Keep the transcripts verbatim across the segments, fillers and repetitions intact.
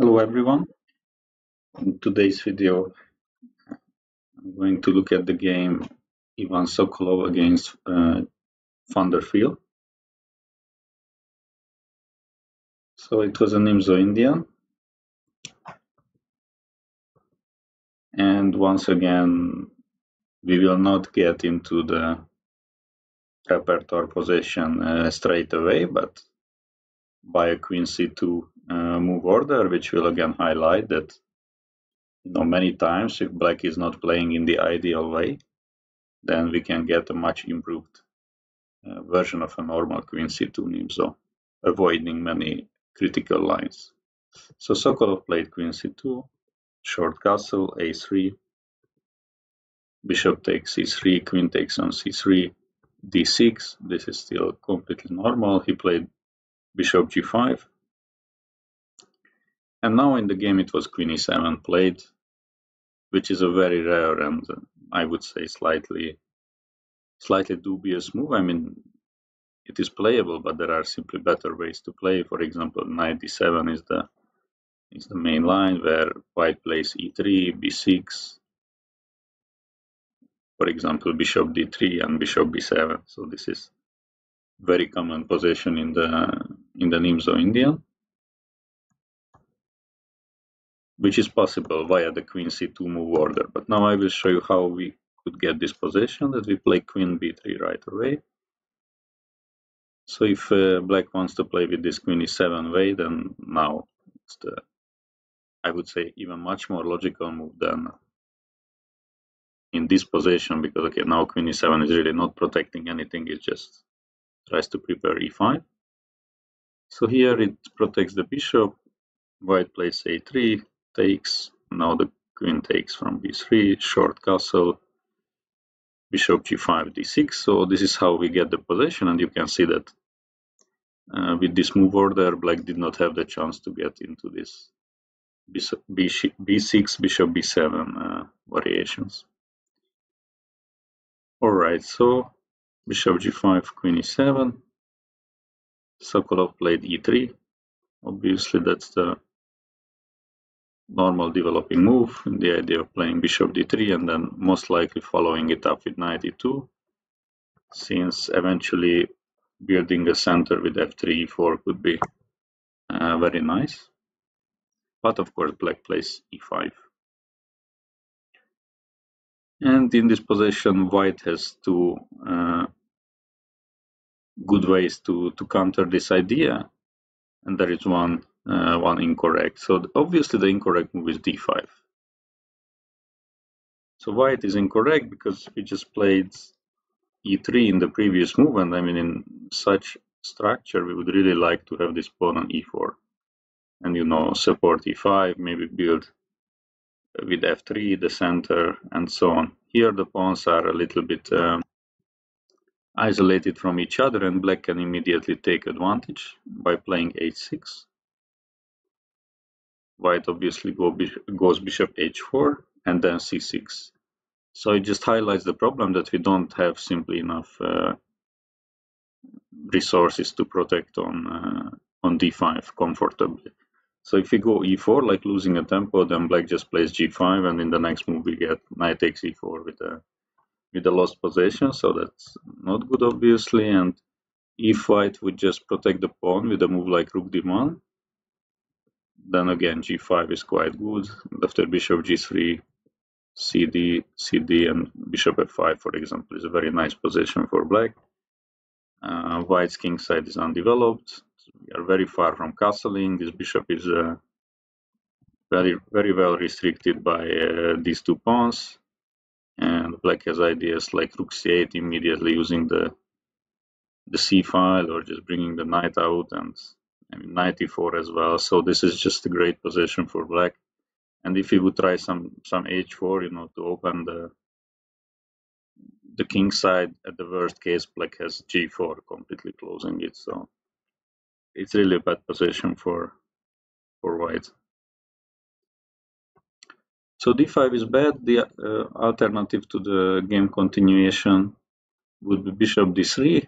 Hello everyone. In today's video I'm going to look at the game Ivan Sokolov against uh, Thunderfield. So it was a Nimzo-Indian, and once again we will not get into the repertoire possession uh, straight away, but by a Q C two Uh, move order, which will again highlight that, you know, many times if black is not playing in the ideal way, then we can get a much improved uh, version of a normal Q C two Nimzo, avoiding many critical lines. So Sokolov played Q C two, short castle, a three, bishop takes c three, queen takes on c three, d six. This is still completely normal. He played bishop g five. And now in the game it was queen e seven played, which is a very rare and uh, I would say slightly slightly dubious move. I mean, it is playable, but there are simply better ways to play. For example, knight d seven is the is the main line, where white plays e three, b six, for example bishop d three and bishop b seven. So this is very common position in the in the Nimzo-Indian, which is possible via the queen c two move order. But now I will show you how we could get this position, that we play queen b three right away. So if uh, black wants to play with this queen e seven way, then now it's the, I would say, even much more logical move than in this position, because okay, now queen e seven is really not protecting anything, it just tries to prepare e five. So here it protects the bishop, white plays a three, takes, now the queen takes from b three, short castle, bishop g five, d six. So this is how we get the possession, and you can see that uh, with this move order black did not have the chance to get into this bishop, b six, bishop b seven uh, variations. Alright, so bishop g five, queen e seven, Sokolov played e three, obviously that's the normal developing move, the idea of playing bishop d three and then most likely following it up with knight e two, since eventually building a center with f three, e four could be uh, very nice. But of course black plays e five. And in this position white has two uh, good ways to, to counter this idea, and there is one Uh, one incorrect. So obviously the incorrect move is d five. So why it is incorrect? Because we just played e three in the previous move, and I mean, in such structure we would really like to have this pawn on e four and, you know, support e five, maybe build with f three the center and so on. Here the pawns are a little bit um, isolated from each other, and black can immediately take advantage by playing h six. White obviously go bishop, goes bishop h four and then c six. So it just highlights the problem that we don't have simply enough uh, resources to protect on uh, on d five comfortably. So if we go e four, like losing a tempo, then black just plays g five, and in the next move we get knight takes e four with a with a lost possession. So that's not good, obviously. And if white would just protect the pawn with a move like rook d one, then again g five is quite good. After bishop g three, cd, cd and bishop f five, for example, is a very nice position for black. Uh, white's king side is undeveloped. We are very far from castling. This bishop is uh, very very well restricted by uh, these two pawns, and black has ideas like rook c eight, immediately using the the c file or just bringing the knight out, and I mean, knight e four as well. So this is just a great position for black. And if he would try some some h four, you know, to open the the king side, at the worst case black has g four, completely closing it. So it's really a bad position for for white. So d five is bad. The uh, alternative to the game continuation would be bishop d three.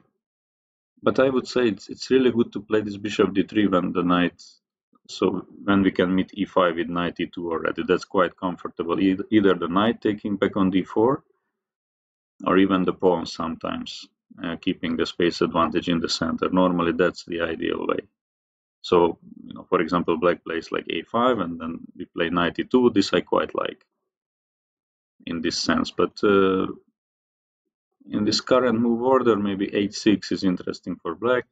But I would say it's, it's really good to play this bishop d three when the knight So then we can meet e five with knight e two already. That's quite comfortable. Either the knight taking back on d four, or even the pawn sometimes, uh, keeping the space advantage in the center. Normally that's the ideal way. So, you know, for example, black plays like a five, and then we play knight e two. This I quite like in this sense. But uh, in this current move order, maybe h six is interesting for black.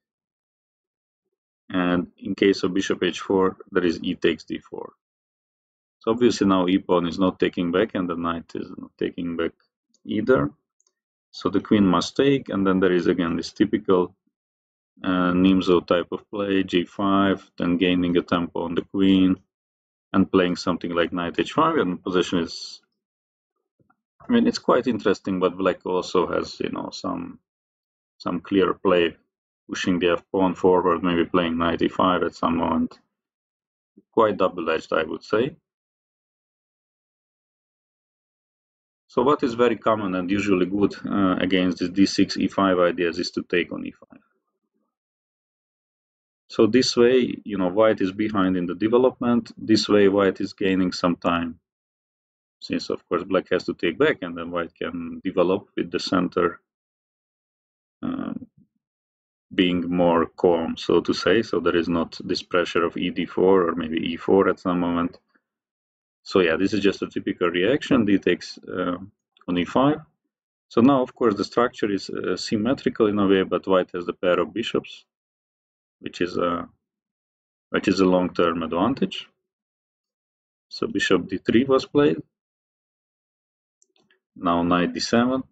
And in case of bishop h four, there is e takes d four. So obviously now e pawn is not taking back, and the knight is not taking back either. So the queen must take, and then there is again this typical uh, Nimzo type of play, g five, then gaining a tempo on the queen, and playing something like knight h five, and the position is... I mean, it's quite interesting, but black also has, you know, some, some clear play, pushing the f-pawn forward, maybe playing knight e five at some moment. Quite double-edged, I would say. So what is very common and usually good uh, against this d six, e five ideas is to take on e five. So this way, you know, white is behind in the development. This way, white is gaining some time. Since, of course, black has to take back, and then white can develop with the center um, being more calm, so to say, so there is not this pressure of e d four or maybe e four at some moment. So yeah, this is just a typical reaction, d takes uh, on e five. So now, of course, the structure is uh, symmetrical in a way, but white has the pair of bishops, which is a, which is a long-term advantage. So bishop d three was played. Now knight d seven.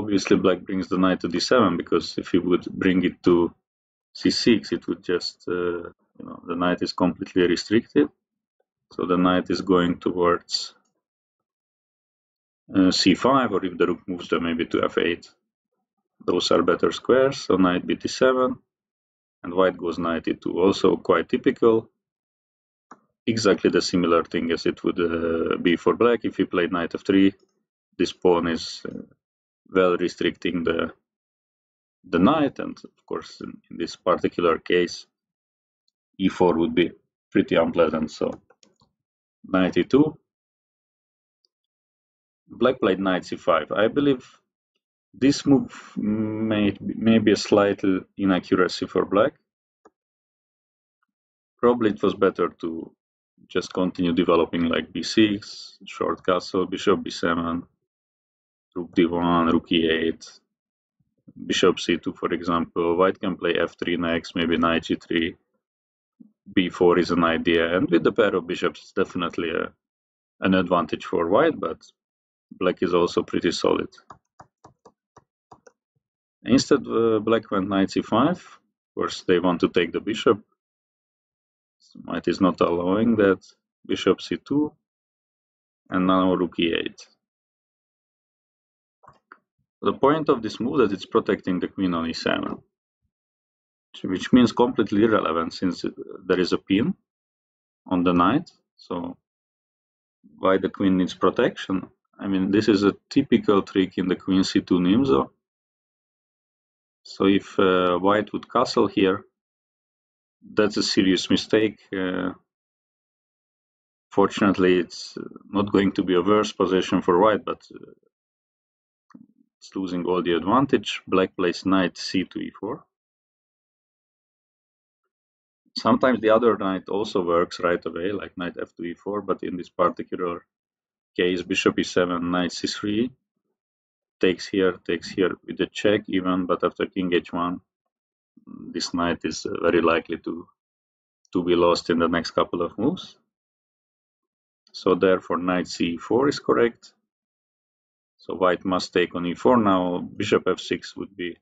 Obviously, black brings the knight to d seven, because if he would bring it to c six, it would just, uh, you know, the knight is completely restricted. So the knight is going towards uh, c five, or if the rook moves, then maybe to f eight. Those are better squares, so knight b d seven, and white goes knight e two, also quite typical. Exactly the similar thing as it would uh, be for black. If he played knight f three, this pawn is... Uh, well restricting the the knight, and of course in, in this particular case e four would be pretty unpleasant. So knight e two, black played knight c five. I believe this move may, may be a slight inaccuracy for black. Probably it was better to just continue developing like b six, short castle, bishop b seven, rook d one, rook e eight, bishop c two, for example. White can play f three next, maybe knight g three, b four is an idea, and with the pair of bishops, it's definitely a, an advantage for white, but black is also pretty solid. Instead, uh, black went knight c five. Of course, they want to take the bishop. White is not allowing that. Bishop c two, and now rook e eight. The point of this move is that it's protecting the queen on e seven, which means completely irrelevant since there is a pin on the knight. So why the queen needs protection? I mean, this is a typical trick in the queen c two Nimzo. So if uh, white would castle here, that's a serious mistake. Uh, fortunately, it's not going to be a worse position for white, but uh, losing all the advantage. Black plays knight c to e four. Sometimes the other knight also works right away, like knight f to e four, but in this particular case, bishop e seven, knight c three, takes here, takes here with the check even, but after king h one, this knight is very likely to, to be lost in the next couple of moves. So therefore, knight c four is correct. So white must take on e four now. Bishop f six would be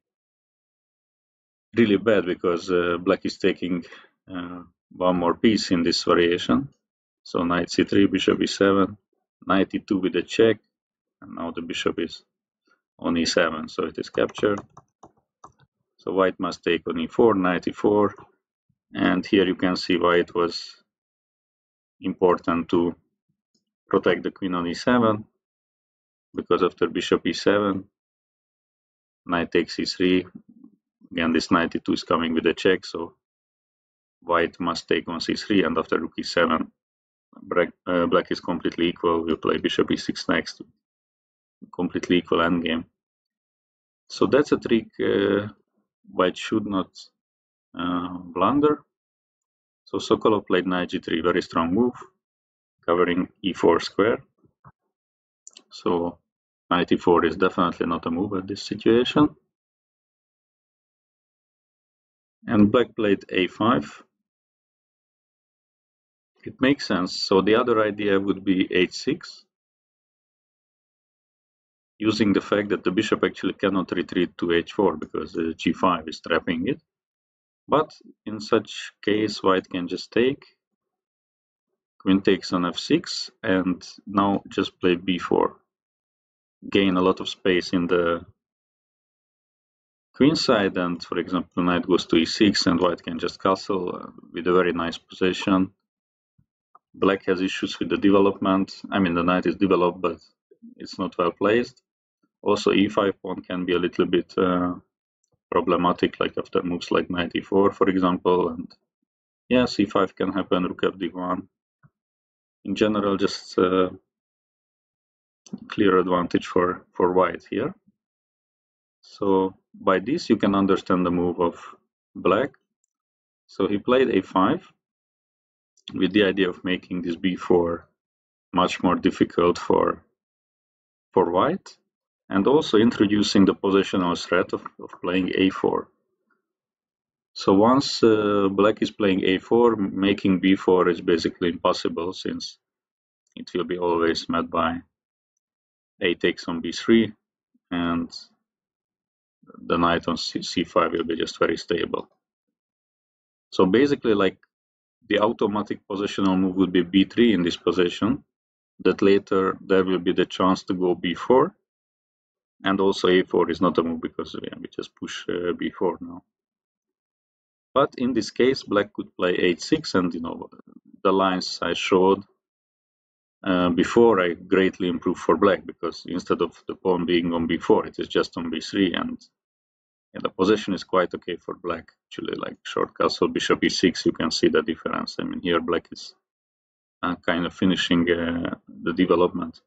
really bad because uh, black is taking uh, one more piece in this variation. So knight c three, bishop e seven, knight e two with a check, and now the bishop is on e seven, so it is captured. So white must take on e four, knight e four, and here you can see why it was important to protect the queen on e seven. Because after bishop e seven, knight takes e three, again this knight e two is coming with a check, so white must take on c three, and after rook e seven, black, uh, black is completely equal. We'll play bishop e six next, completely equal endgame. So that's a trick uh, white should not uh, blunder. So Sokolov played knight g three, very strong move, covering e four square. So knight e four is definitely not a move at this situation. And black played a five. It makes sense. So the other idea would be h six, using the fact that the bishop actually cannot retreat to h four because uh, g five is trapping it. But in such case, white can just take. Queen takes on f six, and now just play b four. Gain a lot of space in the queen side, and for example, knight goes to e six, and white can just castle uh, with a very nice position. Black has issues with the development. I mean, the knight is developed, but it's not well placed. Also, e five pawn can be a little bit uh, problematic, like after moves like knight e four, for example. And yes, e five can happen, rook f d one. In general, just uh, clear advantage for, for white here. So by this, you can understand the move of black. So he played a five with the idea of making this b four much more difficult for, for white, and also introducing the positional threat of, of playing a four. So once uh, black is playing a four, making b four is basically impossible, since it will be always met by a takes on b three, and the knight on c five will be just very stable. So basically, like, the automatic positional move would be b three in this position, that later there will be the chance to go b four, and also a four is not a move because yeah, we just push uh, b four now. But in this case, black could play h six, and you know, the lines I showed uh, before I greatly improved for black, because instead of the pawn being on b four, it is just on b three, and yeah, the position is quite okay for black. Actually, like short castle, bishop e six, you can see the difference. I mean, here black is uh, kind of finishing uh, the development.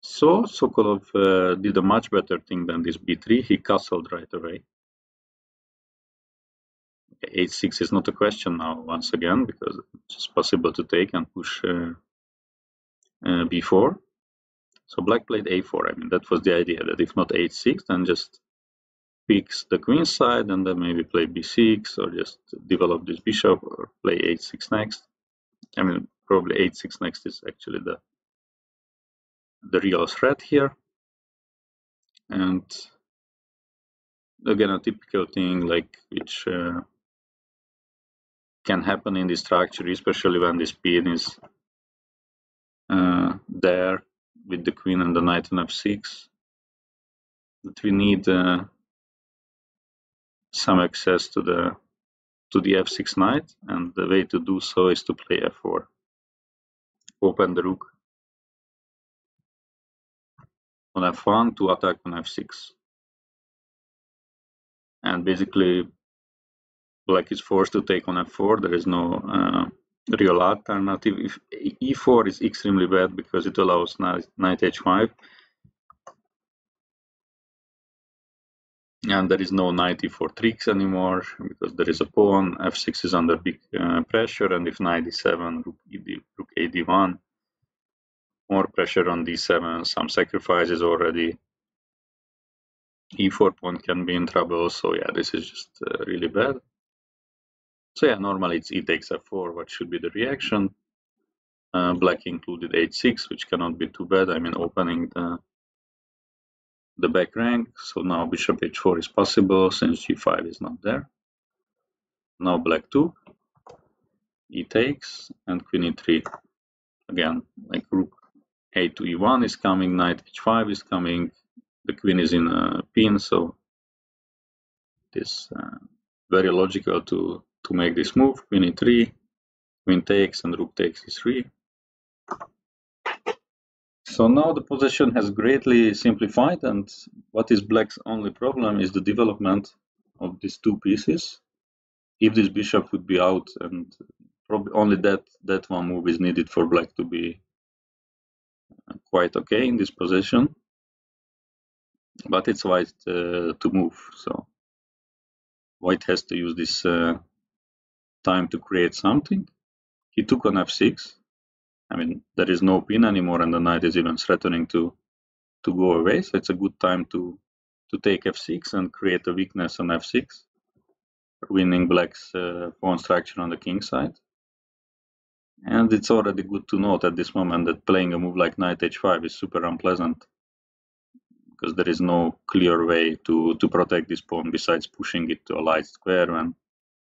So Sokolov uh, did a much better thing than this b three. He castled right away. h six is not a question now, once again, because it's possible to take and push uh, uh, b four. So black played a four. I mean, that was the idea, that if not h six, then just fix the queen side, and then maybe play b six, or just develop this bishop, or play h six next. I mean, probably h six next is actually the the real threat here. And again, a typical thing like which uh, can happen in this structure, especially when this pin is uh, there with the queen and the knight on f six, that we need uh, some access to the to the f six knight, and the way to do so is to play f four, open the rook on f one to attack on f six, and basically black is forced to take on f four. There is no uh, real alternative. If e four is extremely bad because it allows knight, knight h five, and there is no knight e four tricks anymore because there is a pawn. f six is under big uh, pressure, and if knight e seven, rook, e D, rook a d one, more pressure on d seven, some sacrifices already. e four pawn can be in trouble, so yeah, this is just uh, really bad. So yeah, normally it's e takes f four, what should be the reaction. Uh, black included h six, which cannot be too bad. I mean, opening the, the back rank. So now bishop h four is possible, since g five is not there. Now black two, e takes, and queen e three. Again, like rook a to e one is coming, knight h five is coming, the queen is in a pin, so it is uh, very logical to to make this move. Queen e three, queen takes, and rook takes e three. So now the position has greatly simplified, and what is black's only problem is the development of these two pieces. if this bishop would be out, and probably only that that one move is needed for black to be quite okay in this position. But it's white uh, to move, so white has to use this uh, time to create something. He took on f six. I mean, there is no pin anymore, and the knight is even threatening to to go away. So it's a good time to to take f six and create a weakness on f six, ruining black's uh, pawn structure on the king side. And it's already good to note at this moment that playing a move like knight h five is super unpleasant, because there is no clear way to to protect this pawn besides pushing it to a light square when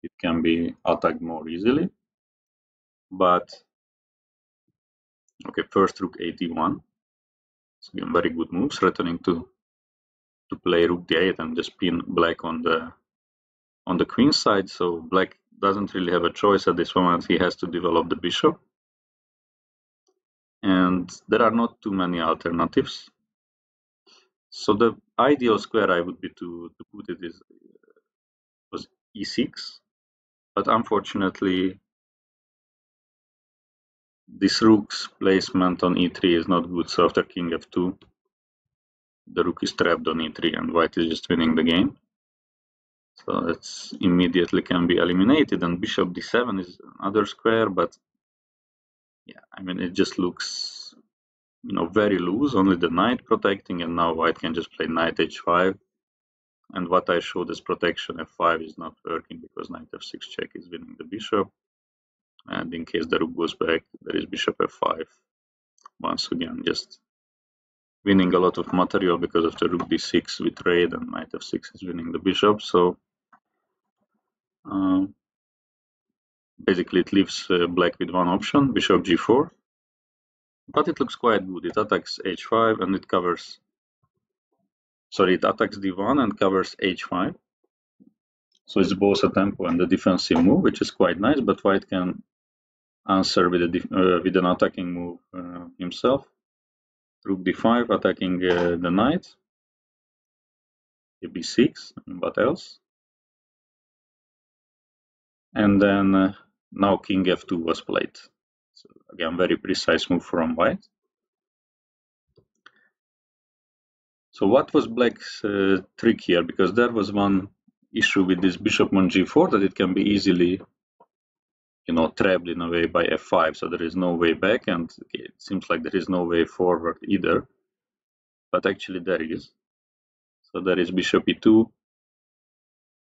it can be attacked more easily. But okay, first rook a d one. It's been a very good move, threatening to to play rook d eight and just pin black on the on the queen side. So black doesn't really have a choice at this moment. He has to develop the bishop, and there are not too many alternatives. So the ideal square, I would be to to put it, is was e six, but unfortunately this rook's placement on e three is not good. So after king f two, the rook is trapped on e three, and white is just winning the game. So that's immediately can be eliminated. And bishop d seven is another square, but yeah, I mean, it just looks, you know, very loose. Only the knight protecting, and now white can just play knight h five. And what I showed as protection f five is not working, because knight f six check is winning the bishop. And in case the rook goes back, there is bishop f five. Once again, just winning a lot of material, because after rook d six we trade, and knight f six is winning the bishop. So uh, basically it leaves uh, black with one option, bishop g four. But it looks quite good. It attacks h five and it covers, sorry, it attacks d one and covers h five. So it's both a tempo and a defensive move, which is quite nice, but white can answer with, a uh, with an attacking move uh, himself. Rook d five, attacking uh, the knight. b six, and what else? And then uh, now king f two was played. So again, very precise move from white. So what was black's uh, trick here? Because there was one issue with this bishop on g four, that it can be easily, you know, trapped in a way by f five, so there is no way back, and it seems like there is no way forward either, but actually there is. So there is bishop e two.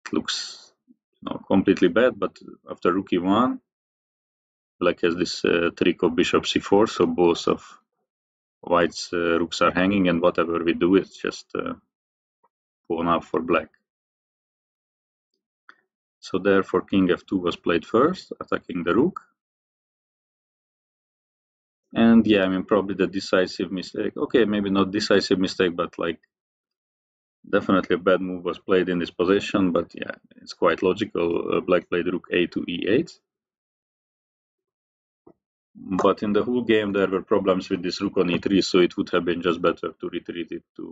It looks, you know, completely bad, but after rook e one, black has this uh, trick of bishop c four, so both of white's uh, rooks are hanging, and whatever we do, it's just uh, pawn up for black. So therefore king f two was played first, attacking the rook. And yeah, I mean, probably the decisive mistake, okay, maybe not decisive mistake, but like definitely a bad move was played in this position. But yeah, it's quite logical. Uh, black played rook a to e eight. But in the whole game there were problems with this rook on e three, so it would have been just better to retreat it to,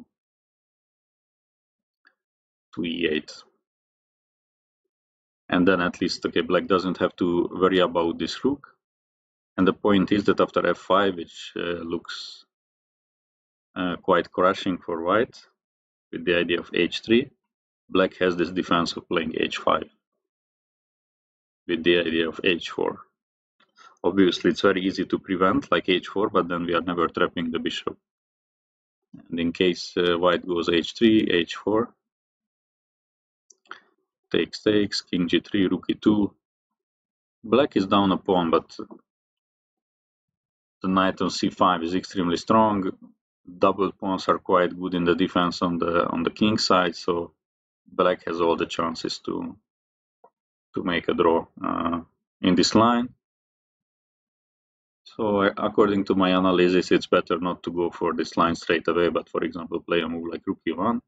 to e eight. And then at least, okay, black doesn't have to worry about this rook. And the point is that after f five, which uh, looks uh, quite crushing for white, with the idea of h three, black has this defense of playing h five, with the idea of h four. Obviously, it's very easy to prevent, like h four, but then we are never trapping the bishop. And in case uh, white goes h three, h four, takes, takes, king g three, rook e two. Black is down a pawn, but the knight on c five is extremely strong. Double pawns are quite good in the defense on the on the king side, so black has all the chances to to make a draw uh, in this line. So according to my analysis, it's better not to go for this line straight away, but for example play a move like rook e one,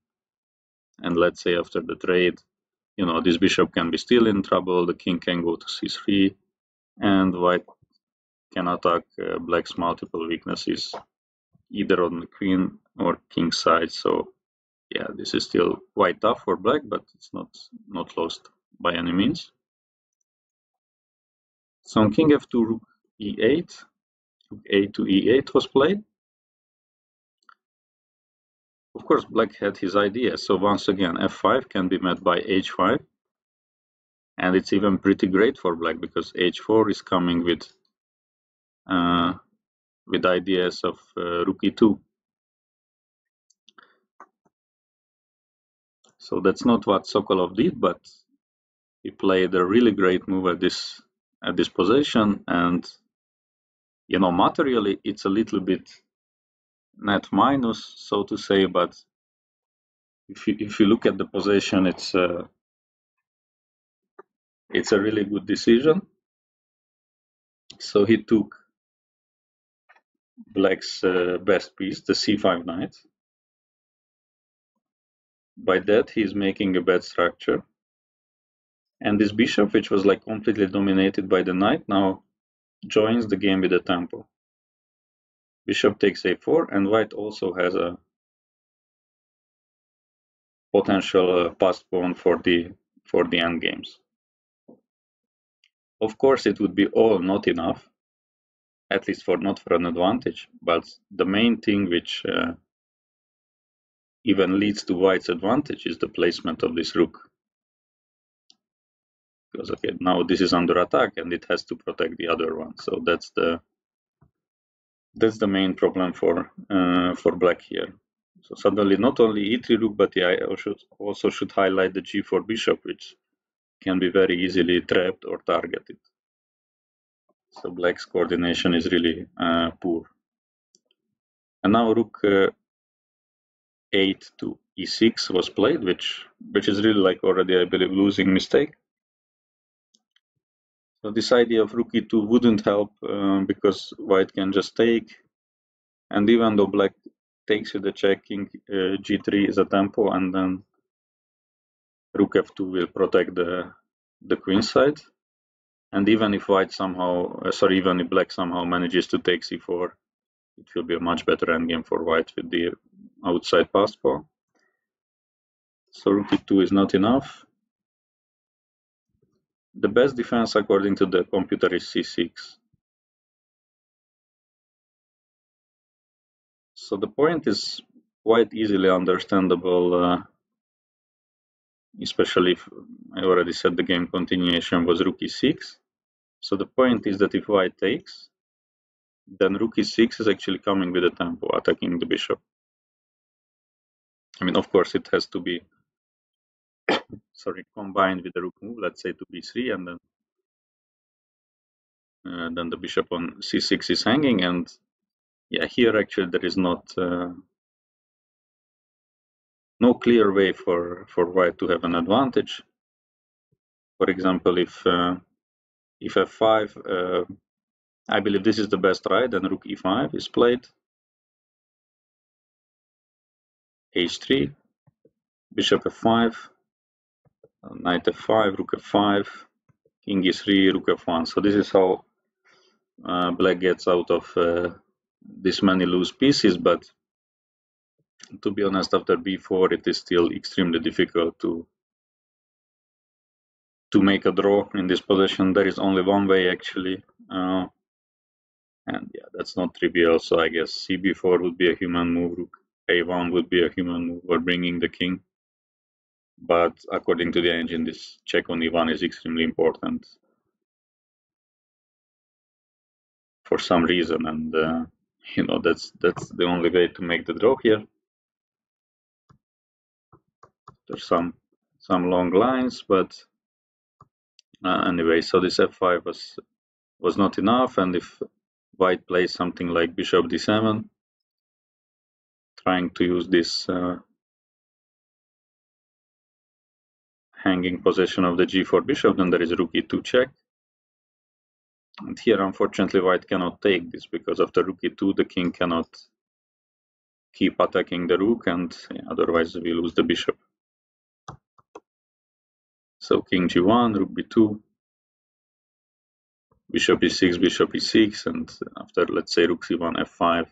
and let's say after the trade, you know, this bishop can be still in trouble, the king can go to c three, and white can attack uh, black's multiple weaknesses, either on the queen or king side. So yeah, this is still quite tough for black, but it's not not lost by any means. So on king f two, rook e eight, rook a to e eight was played. Of course, black had his idea, so once again f five can be met by h five, and it's even pretty great for black because h four is coming with uh, with ideas of uh, rook e two. So that's not what Sokolov did, but he played a really great move at this at this position, and you know, materially it's a little bit net minus, so to say, but if you, if you look at the position, it's uh, it's a really good decision. So he took black's uh, best piece, the c five knight. By that he's making a bad structure, and this bishop, which was like completely dominated by the knight, now joins the game with the tempo. Bishop takes a four, and white also has a potential uh, passed pawn for the for the endgames. Of course, it would be all not enough, at least for not for an advantage. But the main thing which uh, even leads to white's advantage is the placement of this rook. Because okay, now this is under attack, and it has to protect the other one. So that's the That's the main problem for uh, for black here. So suddenly, not only e three rook, but I also also should highlight the g four bishop, which can be very easily trapped or targeted. So black's coordination is really uh, poor. And now rook uh, eight to e six was played, which which is really like already, I believe, losing mistake. So this idea of rook e two wouldn't help um, because white can just take, and even though black takes with the check, king uh, g three is a tempo, and then rook f two will protect the the queen side. And even if white somehow, uh, sorry, even if black somehow manages to take c four, it will be a much better endgame for white with the outside passed pawn. So rook e two is not enough. The best defense, according to the computer, is c six. So the point is quite easily understandable, uh, especially if I already said the game continuation was rook e six. So the point is that if white takes, then rook e six is actually coming with a tempo, attacking the bishop. I mean, of course, it has to be sorry, combined with the rook move, let's say to b three, and then uh, then the bishop on c six is hanging, and yeah, here actually there is not uh, no clear way for for white to have an advantage. For example, if uh, if f five, uh, I believe this is the best try, then rook e five is played, h three, bishop f five, knight f five, rook f five, king e three, rook f one. So this is how uh, black gets out of uh, this many loose pieces, but to be honest, after b four it is still extremely difficult to to make a draw in this position. There is only one way actually, uh, and yeah, that's not trivial. So I guess c b four would be a human move, rook a one would be a human move, or bringing the king. But according to the engine, this check on e one is extremely important for some reason, and uh, you know, that's that's the only way to make the draw here. There's some some long lines, but uh, anyway, so this f five was was not enough, and if white plays something like bishop d seven, trying to use this uh, hanging position of the g four bishop, then there is rook e two check. And here, unfortunately, white cannot take this, because after rook e two, the king cannot keep attacking the rook, and yeah, otherwise we lose the bishop. So king g one, rook b two, bishop e six, bishop e six, and after, let's say, rook c one, f five,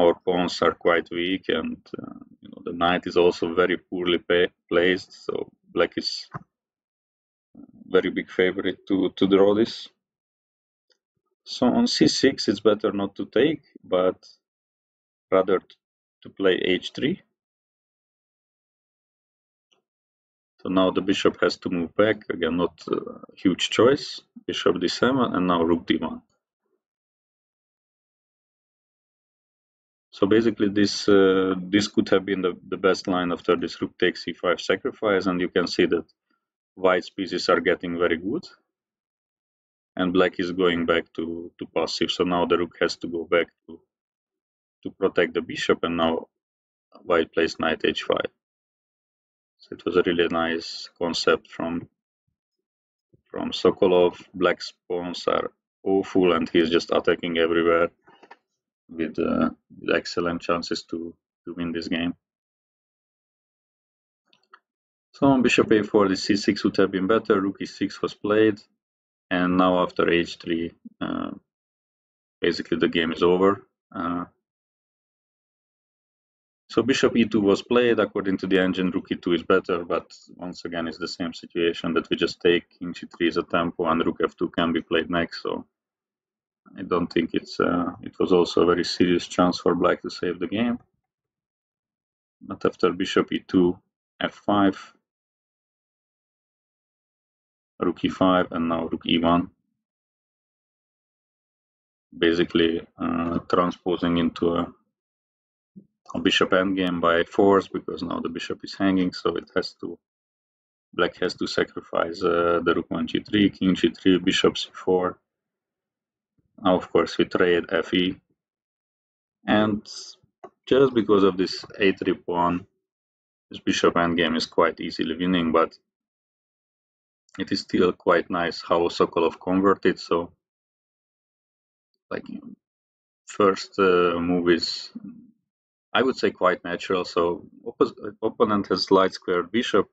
our pawns are quite weak, and uh, you know, the knight is also very poorly placed, so black is very big favorite to, to draw this. So on c six it's better not to take, but rather to play h three. So now the bishop has to move back, again not a huge choice, bishop d seven and now rook d one. So basically this uh, this could have been the, the best line after this rook takes c five sacrifice, and you can see that white's pieces are getting very good and black is going back to, to passive. So now the rook has to go back to, to protect the bishop, and now white plays knight h five. So it was a really nice concept from from Sokolov. Black's pawns are awful and he's just attacking everywhere with, uh, with excellent chances to, to win this game. So on bishop a four, the c six would have been better, rook e six was played, and now after h three, uh, basically the game is over. Uh, So bishop e two was played. According to the engine, rook e two is better, but once again it's the same situation that we just take. King g three is a tempo and rook f two can be played next, so I don't think it's uh, it was also a very serious chance for black to save the game. But after bishop e two, f five, rook e five, and now rook e one, basically uh, transposing into a A bishop endgame by force, because now the bishop is hanging, so it has to, black has to sacrifice uh, the rook on g three, king g three, bishop c four. Now of course we trade f e, and just because of this a three pawn, this bishop endgame is quite easily winning, but it is still quite nice how Sokolov converted. So like first uh, move is, I would say, quite natural. So opponent has light squared bishop.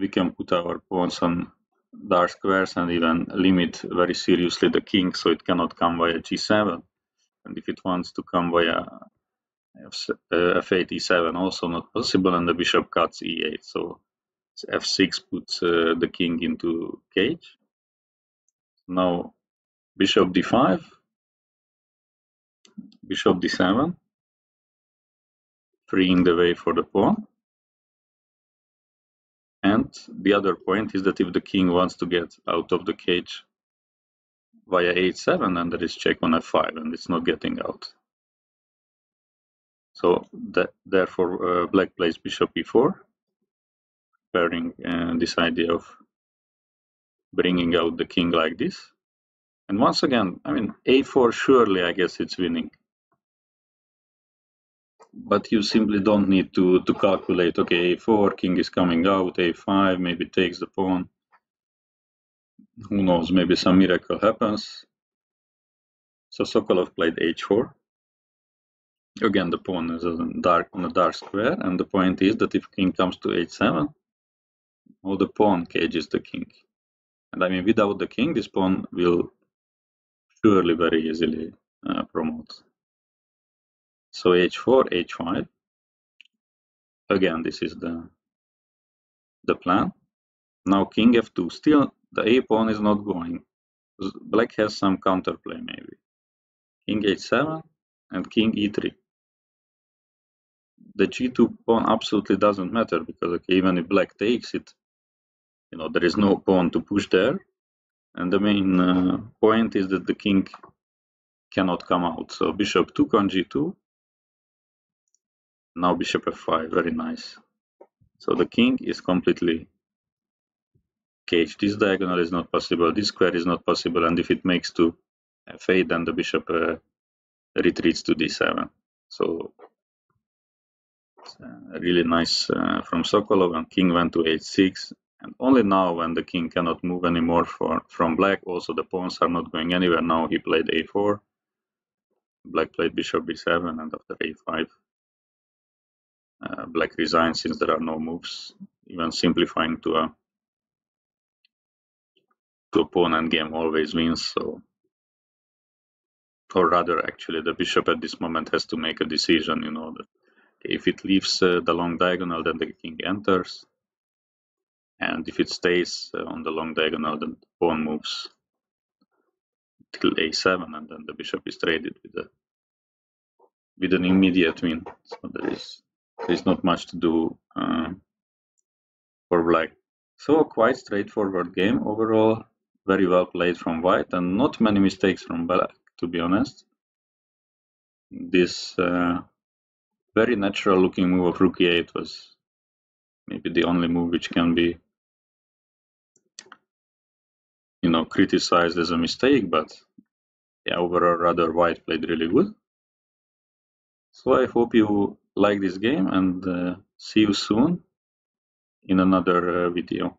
We can put our pawns on dark squares and even limit very seriously the king, so it cannot come via g seven. And if it wants to come via f eight, e seven, also not possible, and the bishop cuts e eight. So f six puts uh, the king into cage. Now bishop d five. Bishop d seven, freeing the way for the pawn. And the other point is that if the king wants to get out of the cage via h seven, then there is check on f five, and it's not getting out. So that, therefore, uh, black plays bishop e four, preparing uh, this idea of bringing out the king like this. And once again, I mean, a four, surely I guess it's winning. But you simply don't need to, to calculate, okay, a four, king is coming out, a five, maybe takes the pawn. Who knows, maybe some miracle happens. So Sokolov played h four. Again, the pawn is on, dark, on a dark square, and the point is that if king comes to h seven, all the pawn cages the king. And I mean, without the king, this pawn will surely very easily uh, promote. So h four, h five. Again, this is the the plan. Now king f two. Still, the a pawn is not going. Black has some counterplay maybe. King h seven and king e three. The g two pawn absolutely doesn't matter, because okay, even if black takes it, you know, there is no pawn to push there. And the main uh, point is that the king cannot come out. So bishop took on g two. Now bishop f five, very nice. So the king is completely caged. This diagonal is not possible. This square is not possible. And if it makes to f eight, then the bishop uh, retreats to d seven. So it's, uh, really nice uh, from Sokolov. And king went to h six. And only now, when the king cannot move anymore for, from black, also the pawns are not going anywhere. Now he played a four, black played bishop b seven, and after a five, uh, black resigned since there are no moves, even simplifying to a, to a pawn endgame always wins. So, or rather, actually, the bishop at this moment has to make a decision, you know, that if it leaves uh, the long diagonal, then the king enters. and if it stays on the long diagonal, then the pawn moves till a seven, and then the bishop is traded with the with an immediate win. So there is there is not much to do uh, for black. So quite straightforward game overall. Very well played from white, and not many mistakes from black, to be honest. This uh, very natural looking move of rook e eight was maybe the only move which can be, you know, criticized as a mistake, but yeah, overall rather white played really good. So I hope you like this game, and uh, see you soon in another uh, video.